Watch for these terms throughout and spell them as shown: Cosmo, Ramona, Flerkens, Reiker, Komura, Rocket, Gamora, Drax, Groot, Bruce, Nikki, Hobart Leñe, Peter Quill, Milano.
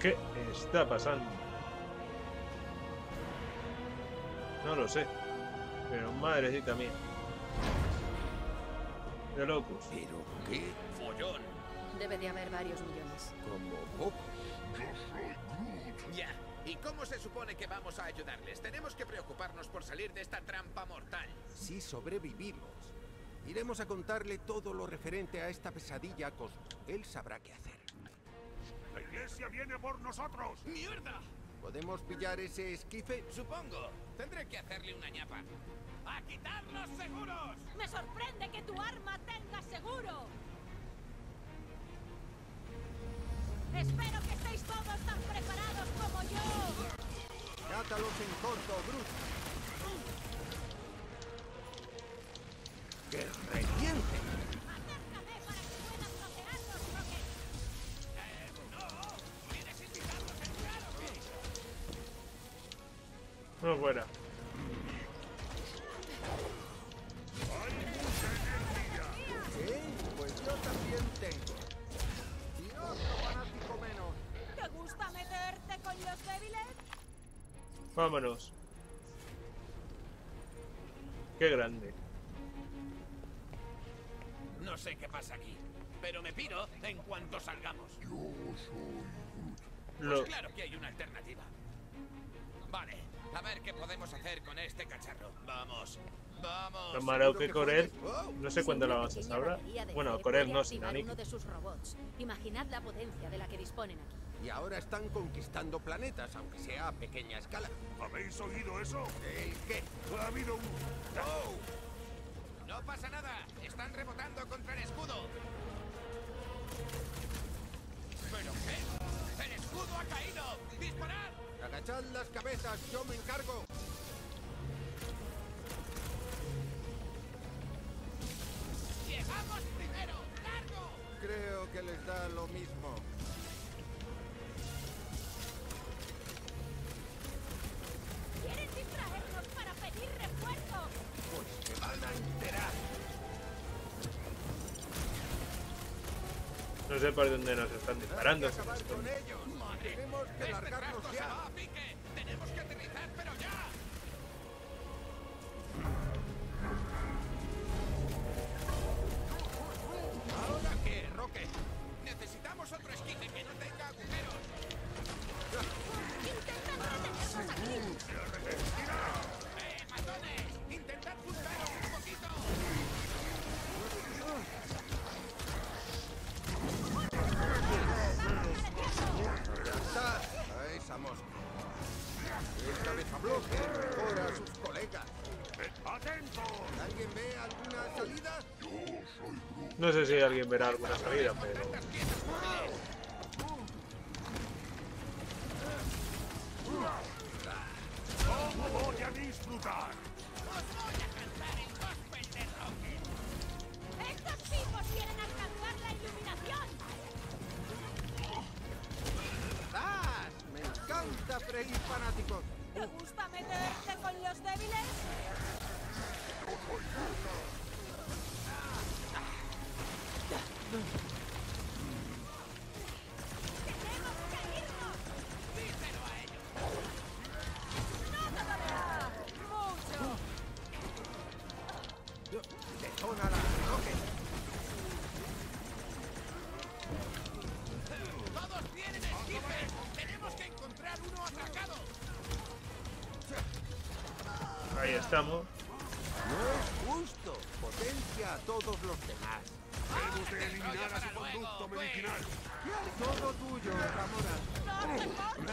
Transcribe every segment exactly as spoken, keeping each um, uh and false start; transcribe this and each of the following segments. ¿Qué está pasando? No lo sé, pero madrecita mía. De locos. ¿Pero qué follón? Debe de haber varios millones. Como poco. Yo soy Groot. Ya. ¿Y cómo se supone que vamos a ayudarles? Tenemos que preocuparnos por salir de esta trampa mortal. Si sobrevivimos, iremos a contarle todo lo referente a esta pesadilla a Cosmo. Él sabrá qué hacer. ¡La iglesia viene por nosotros! ¡Mierda! ¿Podemos pillar ese esquife? Supongo. Tendré que hacerle una ñapa. ¡A quitar los seguros! ¡Me sorprende que tu arma tenga seguro! ¡Espero que estéis todos tan preparados como yo! ¡Cátalos en corto, Bruce! ¡Que reviente! ¡Acércate para que puedas bloquearlos, Rocket! ¡Eh, no! ¡Puedes invitarlos en claro! No, buena. Vámonos. Qué grande. No sé qué pasa aquí, pero me piro en cuanto salgamos. Yo soy... Pues claro que hay una alternativa. Vale, a ver qué podemos hacer con este cacharro. Vamos, vamos. Lo malo que correr. No sé cuándo la vas a saber. Bueno, correr no, sin Nikki. Uno de sus robots. Imaginad la potencia de la que disponen aquí. Y ahora están conquistando planetas, aunque sea a pequeña escala. ¿Habéis oído eso? ¿El qué? Ha habido un... ¡Oh! No pasa nada. Están rebotando contra el escudo. ¿Pero qué? ¡El escudo ha caído! ¡Disparad! ¡Agachad las cabezas! ¡Yo me encargo! ¡Llegamos primero! ¡Largo! Creo que les da lo mismo. No sé por dónde nos están disparando. Hay que acabar con ellos. Tenemos que largarnos ya. Tenemos que aterrizar, pero ya. ¿Ahora qué, Roque? Necesitamos otro esquife que no tenga agujeros. Intentad detenernos aquí. ¡Eh, matones! Intentad buscaros un poquito. Esta vez bloquea ahora a sus colegas. ¡Atentos! ¿Alguien ve alguna salida? Yo soy Bruce. No sé si alguien verá alguna salida, pero... ¿Cómo voy a disfrutar? ¡Os voy a cantar el gospel de Rocket! ¡Estos tipos quieren alcanzar la iluminación! ¡Canta, Freddy, fanático! ¿Te gusta meterte con los débiles? ¡Tenemos que irnos! ¡Díselo a ellos! ¡No te dolerá! ¡Mucho! ¡Detónala, Rocket! ¡Todos tienen esquife! Uno atacado. Ahí estamos. No es justo. Potencia a todos los demás. Debemos de eliminar a su conducto medicinal. Todo tuyo, Ramona. ¡No!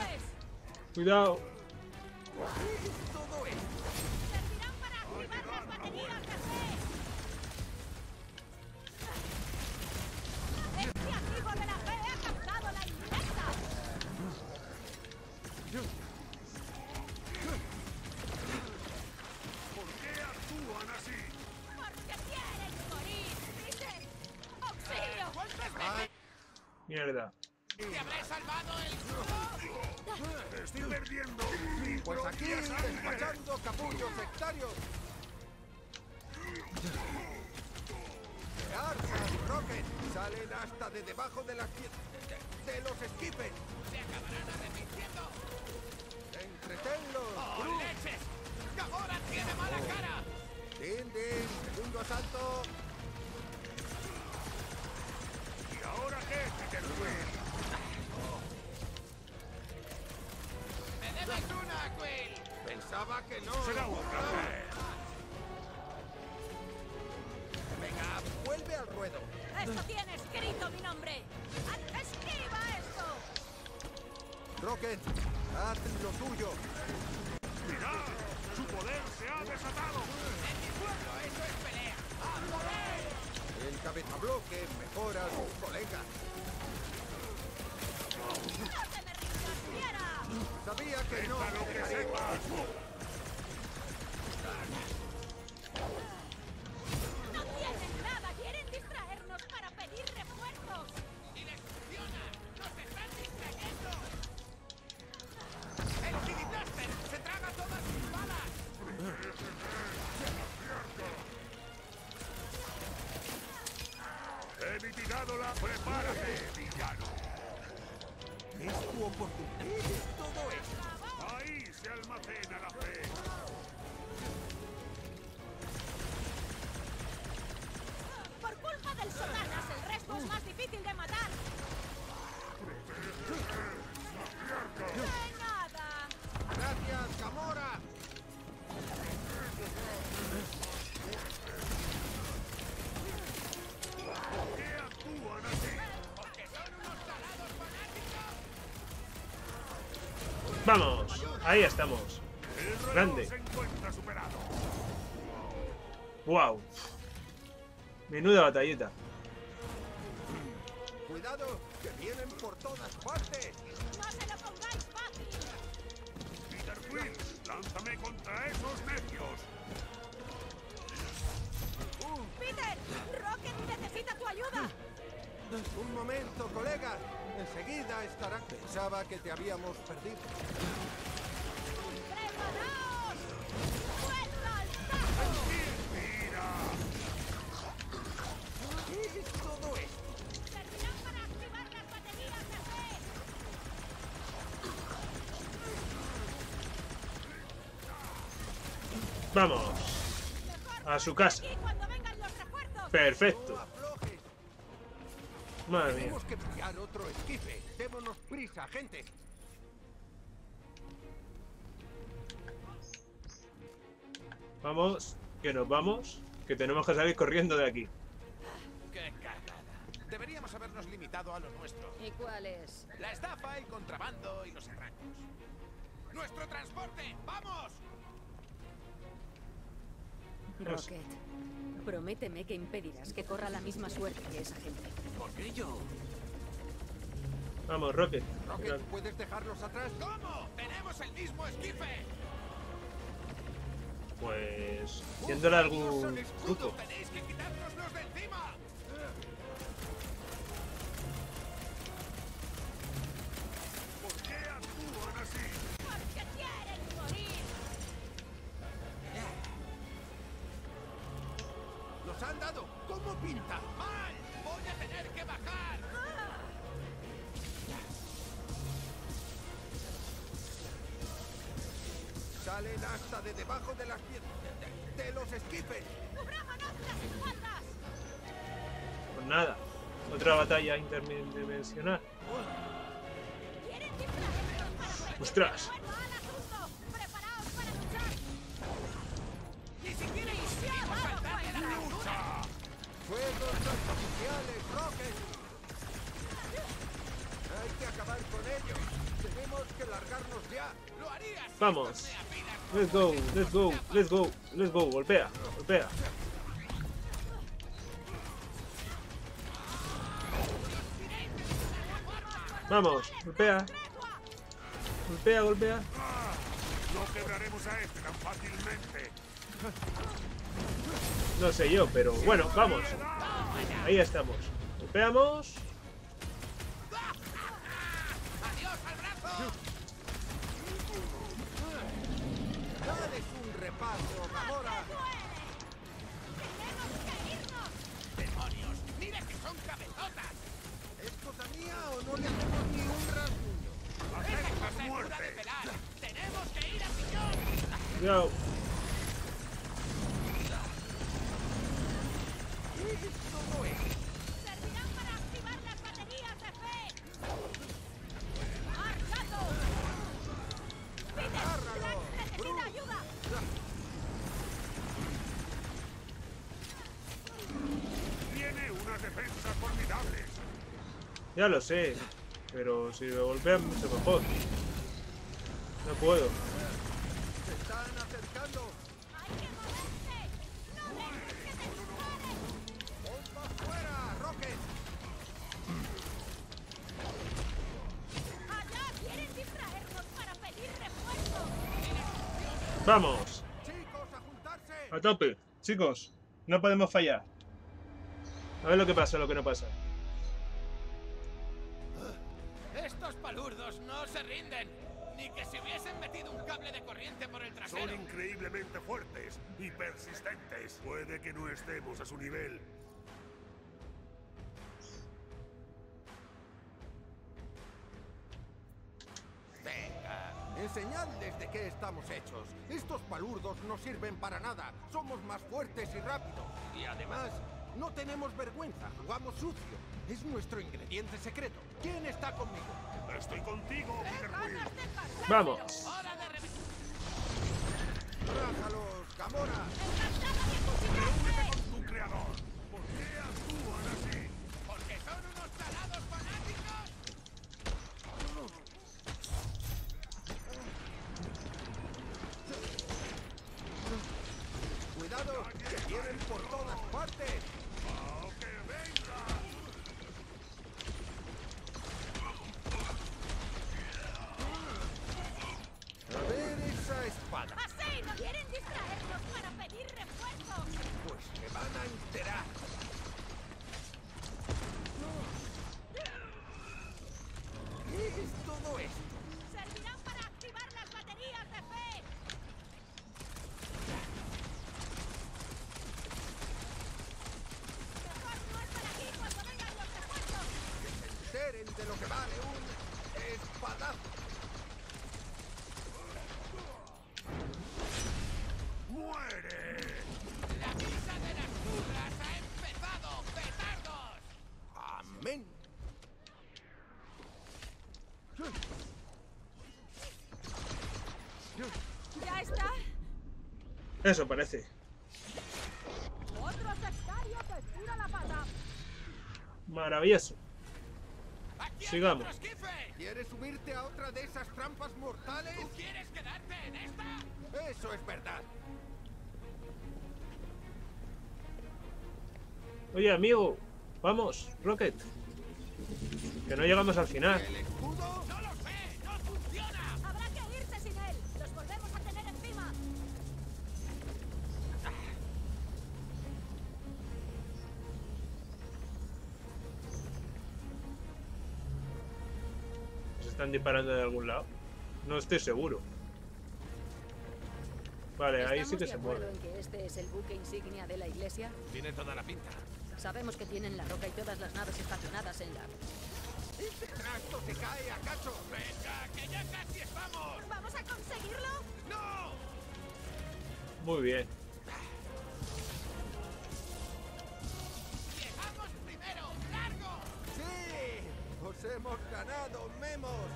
Cuidado. ¿Qué es todo esto? Servirán para activar las baterías de fe. Este activo de la fe ha captado la inmensa. ¿Por qué actúan así? Porque quieren morir, dicen. ¡Auxilio! ¡Ah! Mierda. ¡Te habré salvado el culo! ¡Estoy perdiendo! Pues aquí están despachando capullos sectarios. ¡Te armas, Rocket! ¡Salen hasta de debajo de las piedras! ¡Te los esquipen! ¡Se acabarán arrepintiendo! ¡Entretenlos! ¡Oh, Bruce! Leches! ¡Gamora tiene mala cara! ¡Din, din! ¡Segundo asalto! ¿Y ahora qué, Peter Quill? ¡Me debes una, Quill! Pensaba que no. ¡Será un café! ¡Venga, vuelve al ruedo! ¡Esto tiene escrito mi nombre! ¡Escriba esto! Rocket, haz lo tuyo. ¡Mirad! ¡Su poder se ha desatado! ¡En mi pueblo eso es pelea! ¡A poder! El cabezabloque mejora a sus colegas. ¡No te me rindas, fiera! Sabía que Venta no... lo que sepas. ¡Quieren distraernos para pedir refuerzos! ¡Y les funciona! ¡Nos están distrayendo! ¡El Kidduster se traga todas sus balas! ¡He mitigado la! ¡Prepárate, villano! ¡Es tu oportunidad! ¡Es todo esto! ¡Ahí se almacena la fe! Por culpa del Sotanas, el resto es más difícil de matar. ¡De nada! ¡Gracias, Gamora! ¿Por qué actúan así? ¡Porque son unos salados fanáticos! ¡Vamos! Ahí estamos. ¡Grande! ¡Wow! Menuda batallita. Cuidado, que vienen por todas partes. No se lo pongáis fácil. Peter Quill, lánzame contra esos necios. Uh. Peter, Rocket necesita tu ayuda. Un momento, colega. Enseguida estará. Pensaba que te habíamos perdido. ¡Preparaos! ¡Vuelta al tajo! ¡Mira! ¿Qué es todo esto? Terminad para activar las baterías de fe. Vamos. A su casa. Cuando vengan los refuerzos. Perfecto. Madre mía. Tenemos que pillar otro esquife. Démonos prisa, gente. Vamos, que nos vamos, que tenemos que salir corriendo de aquí. ¡Qué cargada! Deberíamos habernos limitado a lo nuestro. ¿Y cuál es? La estafa, el contrabando y los arrancos. ¡Nuestro transporte! ¡Vamos! Rocket, prométeme que impedirás que corra la misma suerte que esa gente. ¿Por qué yo? Vamos, Rocket. Rocket, ¿puedes dejarlos atrás? ¿Cómo? ¡Tenemos el mismo esquife! Pues... Tiéndole algún truco. ¡Tenéis que quitárnoslos de encima! ¿Por qué actúan así? ¡Porque quieren morir! ¡Los han dado! ¿Cómo pinta? ¡Mal! ¡Voy a tener que bajar! ¡Ah! ¡Salen hasta de debajo de las piedras! ¡Te, te los esquipen! ¡Cubrámonos las espaldas! Pues nada, otra batalla interdimensional. ¿Quieren disfrazarnos? ¡Ostras! ¡Preparaos para luchar! ¡Ni siquiera hicimos faltar en la lucha! ¡Fuegos artificiales, Rocket! ¡Hay que acabar con ellos! Tenemos que largarnos ya. Lo harías. Vamos. Let's go, let's go, let's go, let's go. Golpea, golpea. Vamos, golpea. Golpea, golpea. No quebraremos a este tan fácilmente. No sé yo, pero bueno, vamos. Ahí estamos. Golpeamos. Dales un repaso, Gamora. go. Ya lo sé, pero si me golpean mucho mejor. No puedo. Se están acercando. Hay que moverse. No dejes que te disparen. Bomba fuera, Rocket. Allá quieren distraernos para pedir refuerzo. Vamos. Chicos, a juntarse. A tope, chicos. No podemos fallar. A ver lo que pasa, lo que no pasa. Palurdos no se rinden, ni que si hubiesen metido un cable de corriente por el trasero. Son increíblemente fuertes y persistentes. Puede que no estemos a su nivel. Venga, enseñadles de qué estamos hechos. Estos palurdos no sirven para nada. Somos más fuertes y rápidos. Y además, no tenemos vergüenza. Jugamos sucio. Es nuestro ingrediente secreto. ¿Quién está conmigo? Estoy contigo, Peter Quill. Vamos. Rájalos, Gamora. Reúnete con tu creador. ¿Por qué actúan así? Porque son unos salados fanáticos. Cuidado, que vienen por todas partes. De lo que vale un espadazo. ¡Muere! La guisa de las burlas ha empezado, petardos. Amén. ¿Ya está? Eso parece. Otro sectario que estira la pata. Maravilloso. Sigamos. ¿Quieres subirte a otra de esas trampas mortales? ¿Tú quieres quedarte en esta? Eso es verdad. Oye, amigo, vamos, Rocket. Que no llegamos al final. ¿El escudo? No lo sé, no funciona. Habrá que irse sin él. Los volvemos a tener encima. Están disparando de algún lado. No estoy seguro. Vale, ahí sí que se mueve. ¿Estamos de acuerdo en que este es el buque insignia de la iglesia? Tiene toda la pinta. Sabemos que tienen la roca y todas las naves estacionadas en la... ¡Este trasto se cae a cacho! ¡Venga, que ya casi estamos! ¿Vamos a conseguirlo? ¡No! Muy bien. ¡Llegamos primero! ¡Largo! ¡Sí! ¡Os hemos ganado, Memos!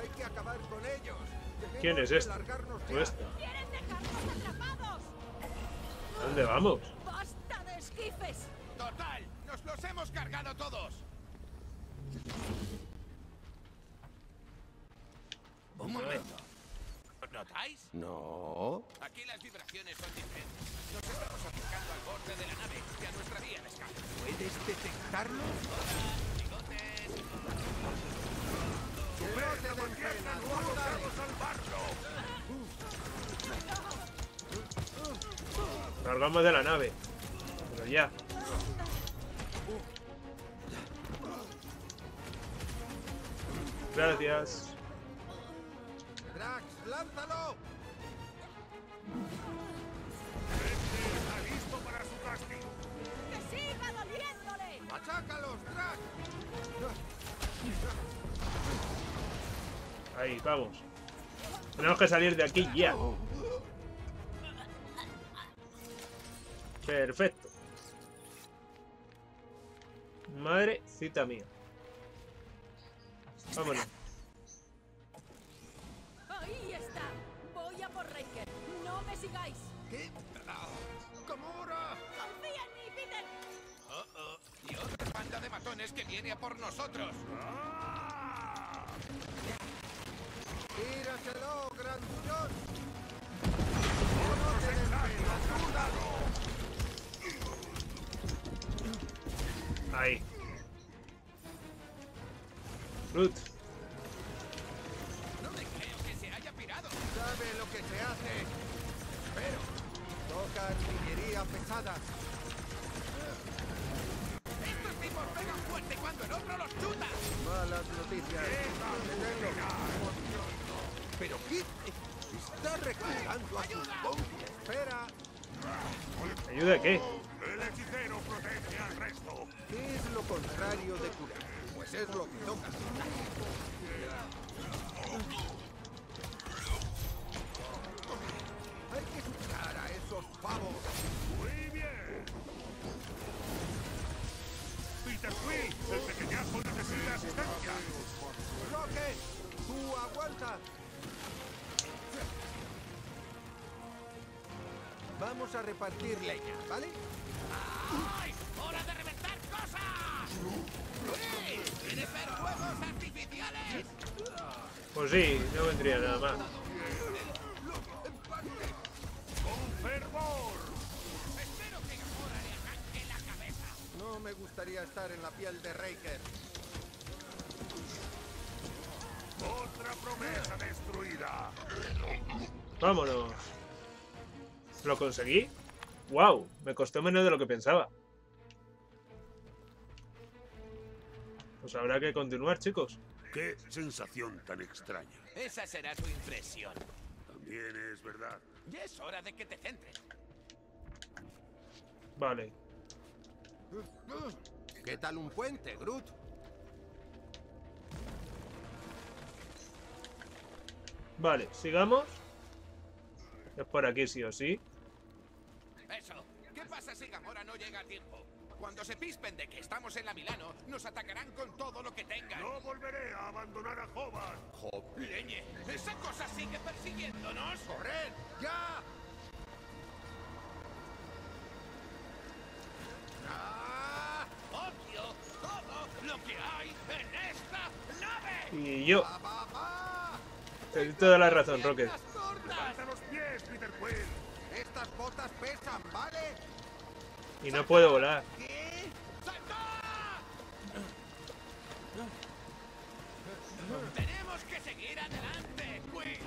Hay que acabar con ellos. Dejemos. ¿Quién es este? ¿O esta? ¿Quieren dejarnos atrapados? ¿Dónde vamos? ¡Basta de esquifes! ¡Total! ¡Nos los hemos cargado todos! Un momento. ¿Os notáis? No. Aquí las vibraciones son diferentes. Nos estamos acercando al borde de la nave y a nuestra vía de escape. ¿Puedes detectarlo? Hola, bigotes. ¡Que no te den pena! ¡No podemos salvarlo! Largamos de la nave. Pero ya. Gracias. Drax, lánzalo. Este está listo para su castigo. Que siga doliéndole. Machácalos, Drax. Ahí, vamos. Tenemos que salir de aquí ya. Perfecto. Madrecita mía. Vámonos. Ahí está. Voy a por Reiker. No me sigáis. ¿Qué? ¡Komura! ¡Confía en mí, Peter! ¡Oh, oh! ¡Y otra banda de matones que viene a por nosotros! ¡Tíratelo, gran bullón! ¡No te despegas! ¡Ahí! ¡Groot! ¡No me creo que se haya pirado! ¡Sabe lo que se hace! ¡Pero! ¡Toca artillería pesada! ¡Estos tipos pegan fuerte cuando el otro los chuta! ¡Malas noticias! ¡Detenlo! Pero Kit está reclutando a sus compias. Espera. ¿Ayuda a qué? El hechicero protege al resto. ¿Qué es lo contrario de curar? Pues es lo que toca. Hay que escuchar a esos pavos. Muy bien. Peter Quill, el pequeñazo necesita asistencia. Rocket, tú aguanta. Vamos a repartir leña, ¿vale? ¡Ay! ¡Hora de reventar cosas! ¡Sí! ¡Tienes ver huevos artificiales! Pues sí, no vendría nada más. ¡Con fervor! Espero que Gamora le arranque la cabeza. No me gustaría estar en la piel de Reiker. ¡Otra promesa destruida! ¡Vámonos! ¿Lo conseguí? ¡Wow! Me costó menos de lo que pensaba. Pues habrá que continuar, chicos. ¡Qué sensación tan extraña! Esa será tu impresión. También es verdad. Ya es hora de que te centres. Vale. ¿Qué tal un puente, Groot? Vale, sigamos. Es por aquí sí o sí. Eso. ¿Qué pasa si Gamora no llega a tiempo? Cuando se pispen de que estamos en la Milano, nos atacarán con todo lo que tengan. No volveré a abandonar a Hobart. Hobart Leñe, esa cosa sigue persiguiéndonos. ¡Corred! ¡Ya! ¡Ah! ¡Odio todo lo que hay en esta nave! Y yo. Tienes toda la razón, Rocket. ¡Levanta los pies, Peter Quill! ¡Estas botas pesan, ¿vale? Y no puedo volar. ¿Qué? ¡Tenemos que seguir adelante, Quill!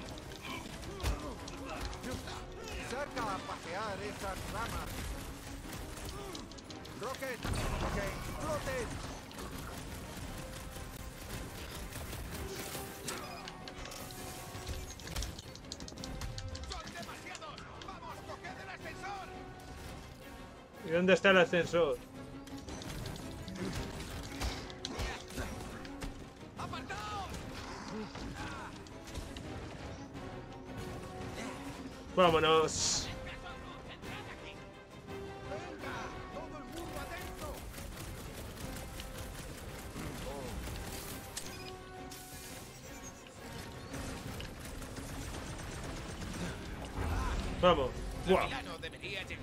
¡Saca a pasear esas ramas! ¡Rocket! ¡Que exploten! ¿Y dónde está el ascensor? ¡Vámonos! ¡Vamos! ¡Wow!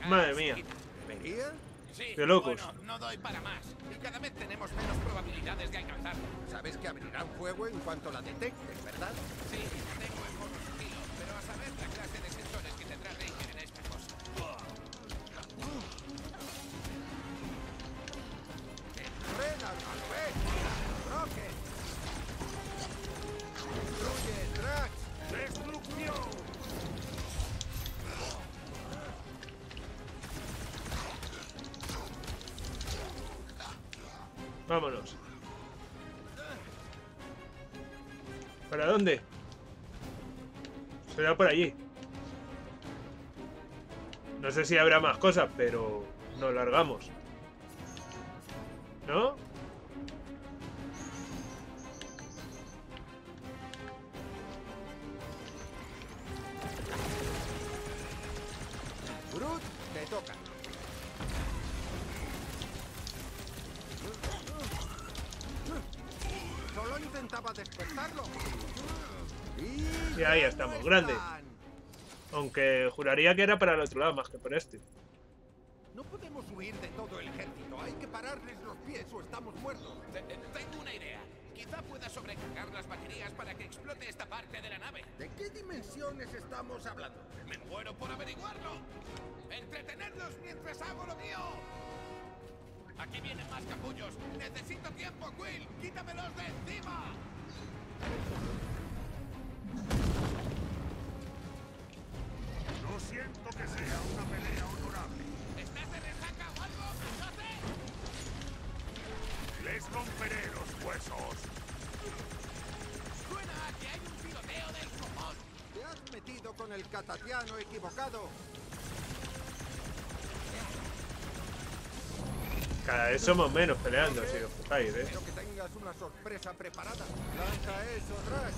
¡Madre mía! Sí, de locos. Bueno, no doy para más. Y cada vez tenemos menos probabilidades de alcanzarlo. Sabes que abrirán fuego en cuanto la detecten, ¿verdad? Sí, tengo el mono estilo, pero a saber la clase de sensores que tendrá Reiker en esta cosa. ¡Entrenan al rey! ¡Rocket! ¡Destruye, Drax! ¡Destrucción! Vámonos. ¿Para dónde? Será por allí. No sé si habrá más cosas, pero nos largamos. ¿No? toca. Solo intentaba despertarlo. Y ahí estamos, grande. Aunque juraría que era para el otro lado más que por este. No podemos huir de todo el ejército. Hay que pararles los pies o estamos muertos. Tengo una idea. Quizá pueda sobrecargar las baterías para que explote esta parte de la nave. ¿De qué dimensiones estamos hablando? Me muero por averiguarlo. Entretenerlos mientras hago lo mío. Aquí vienen más capullos. Necesito tiempo, Quill. Quítamelos de encima. No siento que sea una pelea honorable. ¿Estás en resaca o algo? ¡Pichote! Les romperé los huesos. Suena a que hay un tiroteo del copón. Te has metido con el catatiano equivocado. Cada vez somos menos peleando, si os fijáis, ¿eh? Espero que tengas una sorpresa preparada. Lanza eso, Drax.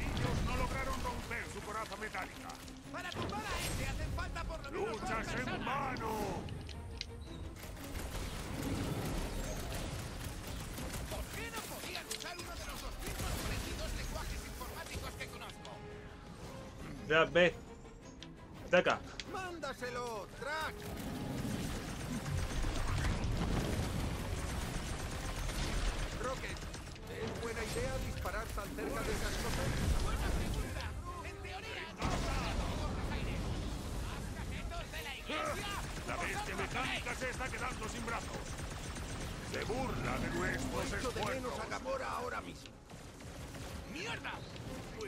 Ellos no lograron romper su coraza metálica. Para tumbar a ese hacen falta por lo menos dos personas. ¡Luchas en mano! ¿Por qué no podían usar uno de los doscientos cuarenta y dos lenguajes informáticos que conozco? Drax, ve. Ataca. ¡Mándaselo, Drax! Rocket, ¿es buena idea disparar tan cerca de esas cosas? ¡Buena pregunta! En teoría, todos los aires. ¡Más cajetos de la iglesia! La bestia mecánica se está quedando sin brazos. Se burla de nuestros esfuerzos. ¡Echo de menos a Gamora ahora mismo! ¡Mierda!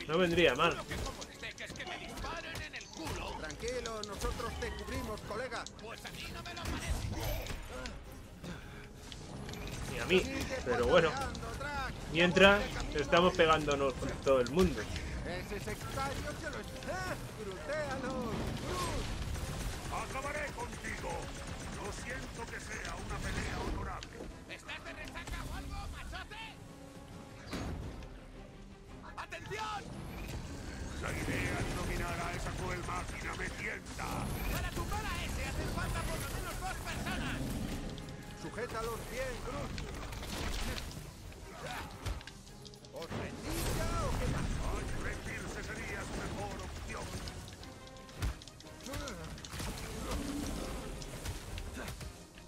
No vendría mal. Lo que como es que me disparen en el culo. Tranquilo, nosotros te cubrimos, colega. Pues a mí no me lo parece. Ni a mí, pero bueno, mientras estamos pegándonos con todo el mundo. Ese sectario se lo está. Grutéalo, Bruce. Acabaré contigo. No siento que sea una pelea honorable. ¿Estás de resaca o algo, machote? ¡Atención! La idea es dominar a esa cruel máquina metienta. Para tumbar a ese hacen falta por lo menos dos personas. Sujétalos bien, Groot. ¿Os rendía o qué más? Ay, rendirse sería su mejor opción.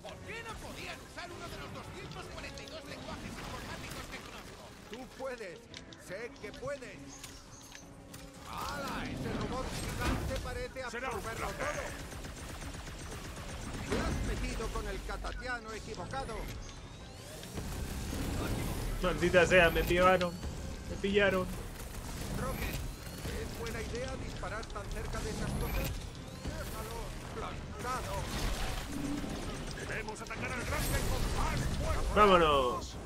¿Por qué no podían usar uno de los doscientos cuarenta y dos lenguajes informáticos que conozco? Tú puedes. Sé que puedes. ¡Hala! Ese robot gigante parece absorberlo todo. Te has metido con el catatiano equivocado. Maldita sea, me pillaron. Me pillaron. Rocket, ¿es buena idea disparar tan cerca de esas cosas? Déjalo plantado. Debemos atacar al grande con más fuerza. Vámonos.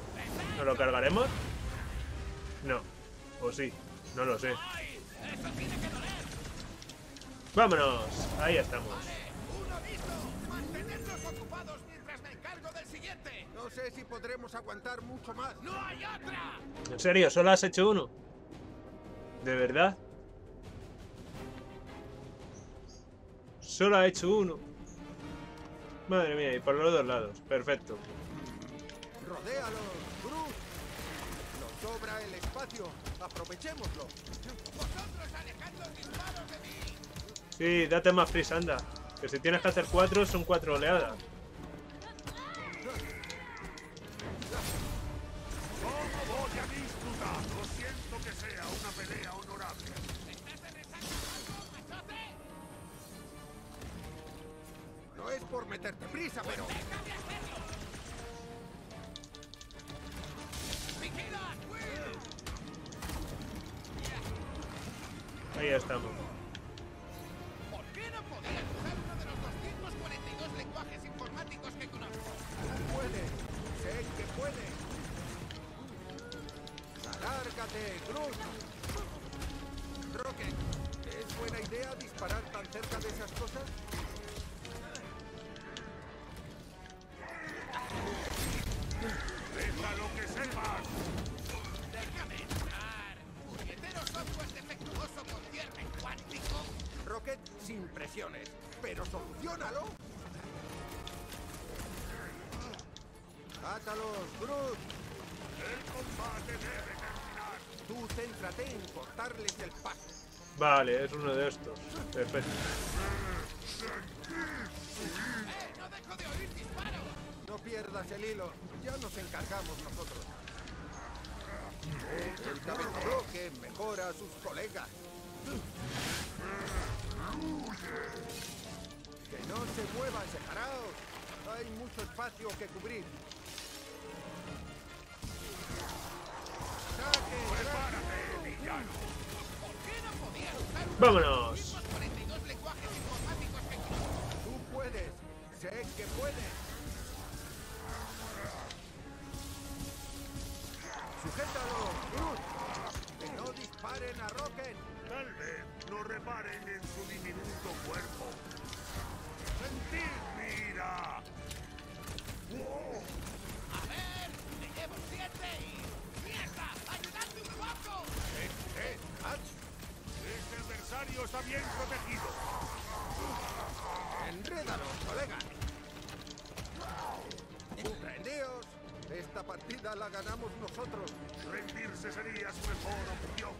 ¿No lo cargaremos? No. O sí. No lo sé. Vámonos. Ahí estamos. Ocupados mientras me encargo del siguiente. No sé si podremos aguantar mucho más. ¡No hay otra! ¿En serio? ¿Solo has hecho uno? ¿De verdad? Solo ha hecho uno. Madre mía, y por los dos lados. Perfecto. Rodéalo, Bruce. Nos sobra el espacio. Aprovechémoslo. Vosotros alejad los disparos de mí. Sí, date más prisa, anda. Que si tienes que hacer cuatro, son cuatro oleadas. ¿Cómo voy a disputar? No siento que sea una pelea honorable. ¿Estás en resaca, machote? No es por meterte prisa, pero... ¡Deja de hacerlo! ¡Vigila, Will! Ahí estamos. ¿Por qué no podías usar uno de los doscientos cuarenta y dos lenguajes informáticos que conozco? Puede, sé que puede. Alárgate, Groot. Rocket, ¿es buena idea disparar tan cerca de esas cosas? ¡Deja lo que sepas! ¡Déjame entrar! ¡Puñeteros software defectuoso con cierre cuántico! Rocket, sin presiones, pero solucionalo. ¡Átalos, Groot! ¡El combate debe terminar! Tú céntrate en cortarles el paso. Vale, es uno de estos. Perfecto. ¡Eh, no dejo de oír disparos! No pierdas el hilo, ya nos encargamos nosotros. El cabezón que mejora a sus colegas. ¡Que no se muevan, separados! Hay mucho espacio que cubrir. ¡Prepárate, villano! ¿Por qué no podías usar un... ¡Vámonos! cuarenta y dos lenguajes informáticos que... Tú puedes, sé que puedes. Sujétalo, Bruce. Que no disparen a Rocket. Tal vez lo reparen en su diminuto cuerpo. ¡Sentir, mira! ¡Wow! A ver, me llevo siete y... ¡Mierda! ¡Ayudadme un poco! ¡Eh, eh! ¡Este adversario está bien protegido! ¡Enrédalos, colega! ¡Rendidos! Esta partida la ganamos nosotros. Rendirse sería su mejor opción.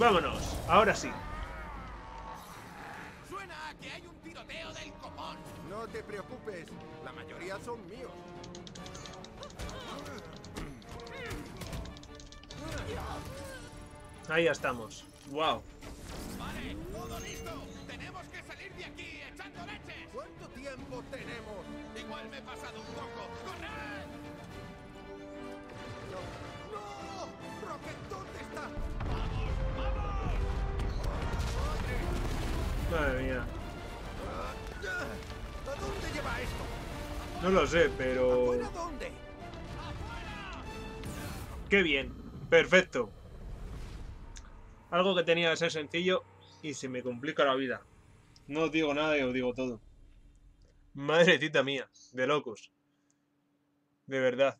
¡Vámonos! Ahora sí. Que hay un tiroteo del copón. No te preocupes, la mayoría son míos. Ahí ya estamos. Wow. Vale, todo listo. Tenemos que salir de aquí echando leches. ¿Cuánto tiempo tenemos? Igual me he pasado un poco. ¡Corred! No, no. Rocket, ¿dónde está? Vamos, vamos. Oh, madre mía. ¿A dónde lleva esto? No lo sé, pero... ¿Afuera dónde? ¡Afuera! ¡Qué bien! ¡Perfecto! Algo que tenía que ser sencillo y se me complica la vida. No os digo nada y os digo todo. Madrecita mía, de locos. De verdad.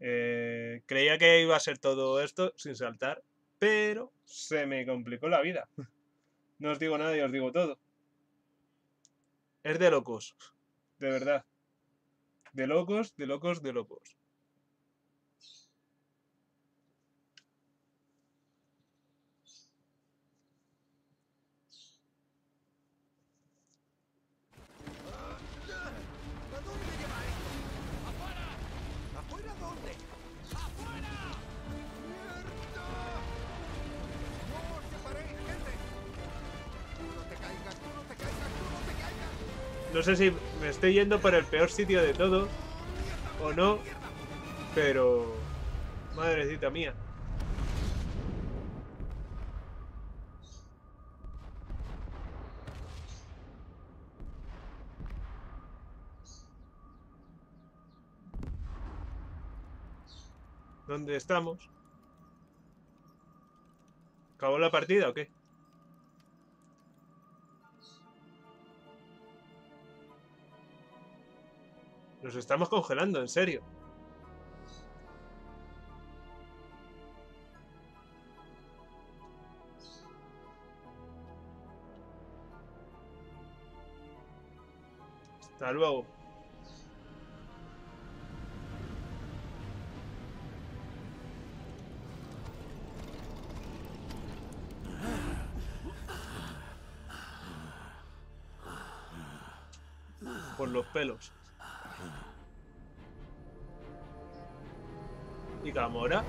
Eh, creía que iba a ser todo esto sin saltar, pero se me complicó la vida. No os digo nada y os digo todo. Es de locos, de verdad. De locos, de locos, de locos. ¿A dónde lleva esto? ¡Afuera! ¿Afuera dónde? ¡Afuera! ¡Mierda! ¡No os separéis, gente! ¡Tú no te caigas, tú no te caigas, tú no te caigas! No sé si me estoy yendo por el peor sitio de todo o no, pero... Madrecita mía. ¿Dónde estamos? ¿Acabó la partida o qué? Nos estamos congelando, en serio. Hasta luego. Por los pelos. ¿Y Gamora?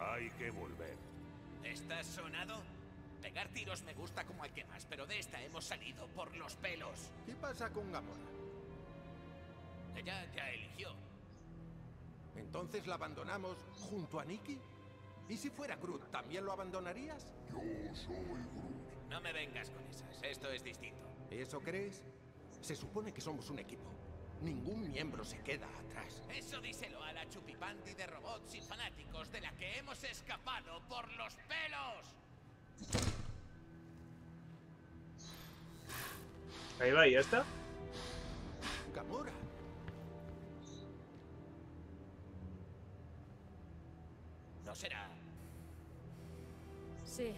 Hay que volver. ¿Estás sonado? Pegar tiros me gusta como al que más, pero de esta hemos salido por los pelos. ¿Qué pasa con Gamora? Ella ya eligió. ¿Entonces la abandonamos junto a Nikki? ¿Y si fuera Groot, también lo abandonarías? Yo soy Groot. No me vengas con esas, esto es distinto. ¿Eso crees? Se supone que somos un equipo. Ningún miembro se queda atrás. Eso díselo a la chupipandi de robots y fanáticos de la que hemos escapado por los pelos. Ahí va, ¿y ya está? Gamora. ¿No será? Sí.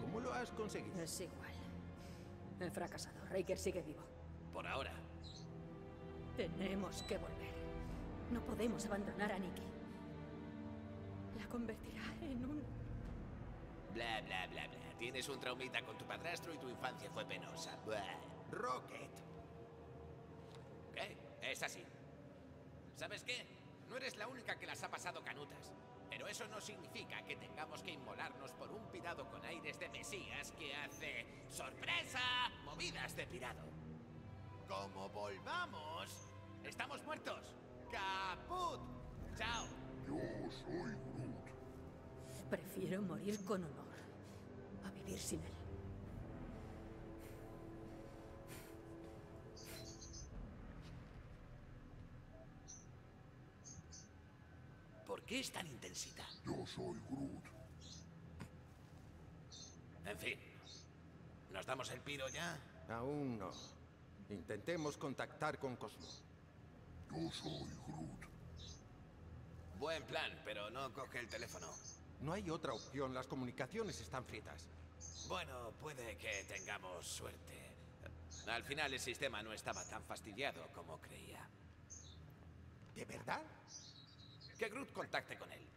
¿Cómo lo has conseguido? Es igual. He fracasado. Reiker sigue vivo. Por ahora. Tenemos que volver. No podemos abandonar a Nikki. La convertirá en un... Bla, bla, bla, bla. Tienes un traumita con tu padrastro y tu infancia fue penosa. Bla. Rocket. ¿Qué? Es así. ¿Sabes qué? No eres la única que las ha pasado canutas. Pero eso no significa que tengamos que inmolarnos por un pirado con aires de mesías que hace... ¡sorpresa! Movidas de pirado. Como volvamos, estamos muertos. ¡Caput! ¡Chao! Yo soy Groot. Prefiero morir con honor a vivir sin él. ¿Qué es tan intensita? Yo soy Groot. En fin. ¿Nos damos el piro ya? Aún no. Intentemos contactar con Cosmo. Yo soy Groot. Buen plan, pero no coge el teléfono. No hay otra opción. Las comunicaciones están fritas. Bueno, puede que tengamos suerte. Al final el sistema no estaba tan fastidiado como creía. ¿De verdad? Que Groot contacte con él.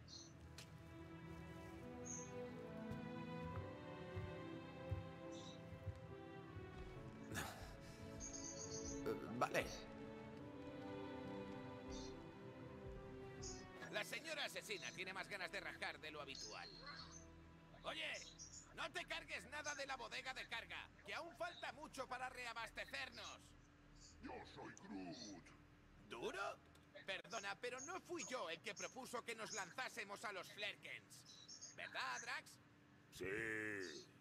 Vale. La señora asesina tiene más ganas de rajar de lo habitual. Oye, no te cargues nada de la bodega de carga, que aún falta mucho para reabastecernos. Yo soy Groot. ¿Duro? Perdona, pero no fui yo el que propuso que nos lanzásemos a los Flerkens. ¿Verdad, Drax? Sí.